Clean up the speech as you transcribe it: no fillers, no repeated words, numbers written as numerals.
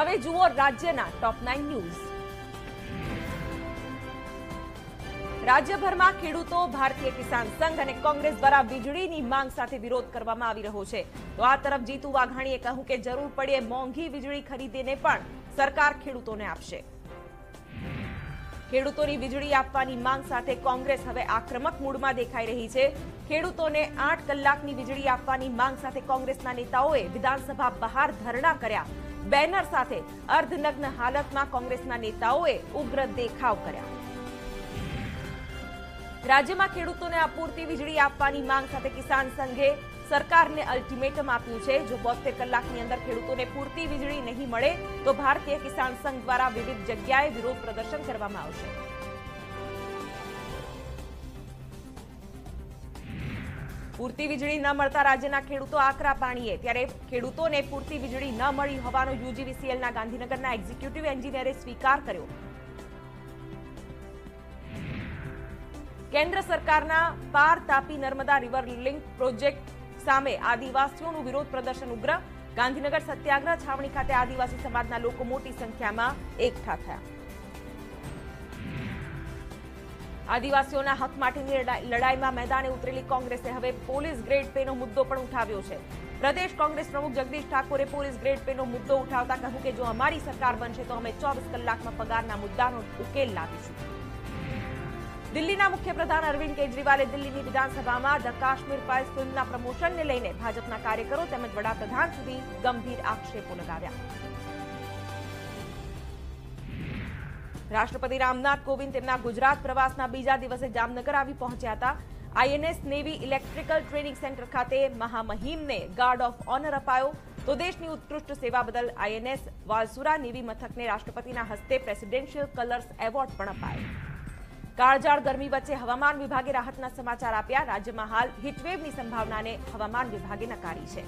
હવે જુઓ રાજ્યના ટોપ 9 ન્યૂઝ। રાજ્યભરમાં ખેડૂતો, ભારતીય કિસાન સંઘ અને કોંગ્રેસ દ્વારા વીજળીની માંગ સાથે વિરોધ કરવામાં આવી રહ્યો છે। તો આ તરફ જીતુ વાઘાણીએ કહ્યું કે જરૂર પડે મોંઘી વીજળી ખરીદીને પણ સરકાર ખેડૂતોને આપશે। ખેડૂતોની વીજળી આપવાની માંગ સાથે કોંગ્રેસ હવે આક્રમક મૂડમાં દેખાઈ રહી છે। ખેડૂતોને 8 કલાકની વીજળી આપવાની માંગ સાથે કોંગ્રેસના નેતાઓએ વિધાનસભા બહાર ધરણા કર્યા। બેનર સાથે અર્ધનગ્ન હાલતમાં કોંગ્રેસના નેતાઓએ ઉગ્ર દેખાવ કર્યા। રાજ્યમાં ખેડૂતોને અપૂરતી વીજળી આપવાની માંગ સાથે કિસાન સંઘે સરકારને અલ્ટિમેટમ આપ્યું છે। જો 72 કલાકની અંદર ખેડૂતોને પૂરતી વીજળી નહીં મળે તો ભારતીય કિસાન સંઘ દ્વારા વિવિધ જગ્યાએ વિરોધ પ્રદર્શન કરવામાં આવશે। પૂરતી વીજળી ન મળતા રાજ્યના ખેડૂતો આકરા પાણીએ। ત્યારે ખેડૂતોને પૂરતી વીજળી ન મળી હોવાનો યુજીવીસીએલના ગાંધીનગરના એક્ઝિક્યુટિવ એન્જિનિયરે સ્વીકાર કર્યો। કેન્દ્ર સરકારના Par Tapi Narmada river link project સામે આદિવાસીઓનું વિરોધ પ્રદર્શન ઉગ્ર। ગાંધીનગર સત્યાગ્રહ છાવણી ખાતે આદિવાસી સમાજના લોકો મોટી સંખ્યામાં એકઠા થયા। આદિવાસીઓના હક માટેની લડાઈમાં મેદાને ઉતરેલી કોંગ્રેસે હવે પોલીસ ગ્રેડ પેનો મુદ્દો પણ ઉઠાવ્યો છે। પ્રદેશ કોંગ્રેસ પ્રમુખ જગદીશ ઠાકોરે પોલીસ ગ્રેડ પેનો મુદ્દો ઉઠાવતા કહ્યું કે જો અમારી સરકાર બનશે તો અમે 24 કલાકમાં પગારના મુદ્દાનો ઉકેલ લાવીશું। દિલ્હીના મુખ્યપ્રધાન અરવિંદ કેજરીવાલે દિલ્હીની વિધાનસભામાં ધ કાશ્મીર ફાઇલ્સ ફિલ્મના પ્રમોશનને લઈને ભાજપના કાર્યકરો તેમજ વડાપ્રધાન સુધી ગંભીર આક્ષેપો લગાવ્યા। રાષ્ટ્રપતિ રામનાથ કોવિંદ તેમના ગુજરાત પ્રવાસના બીજા દિવસે જામનગર આવી પહોંચ્યા હતા। INS navy electrical training centre ખાતે મહામહિમને ગાર્ડ ઓફ ઓનર અપાયો। તો દેશની ઉત્કૃષ્ટ સેવા બદલ આઈએનએસ વાલસુરા નેવી મથકને રાષ્ટ્રપતિના હસ્તે પ્રેસિડેન્શિયલ કલર્સ એવોર્ડ પણ અપાયો। કાળઝાળ ગરમી વચ્ચે હવામાન વિભાગે રાહતના સમાચાર આપ્યા। રાજ્યમાં હાલ હીટવેવની સંભાવનાને હવામાન વિભાગે નકારી છે।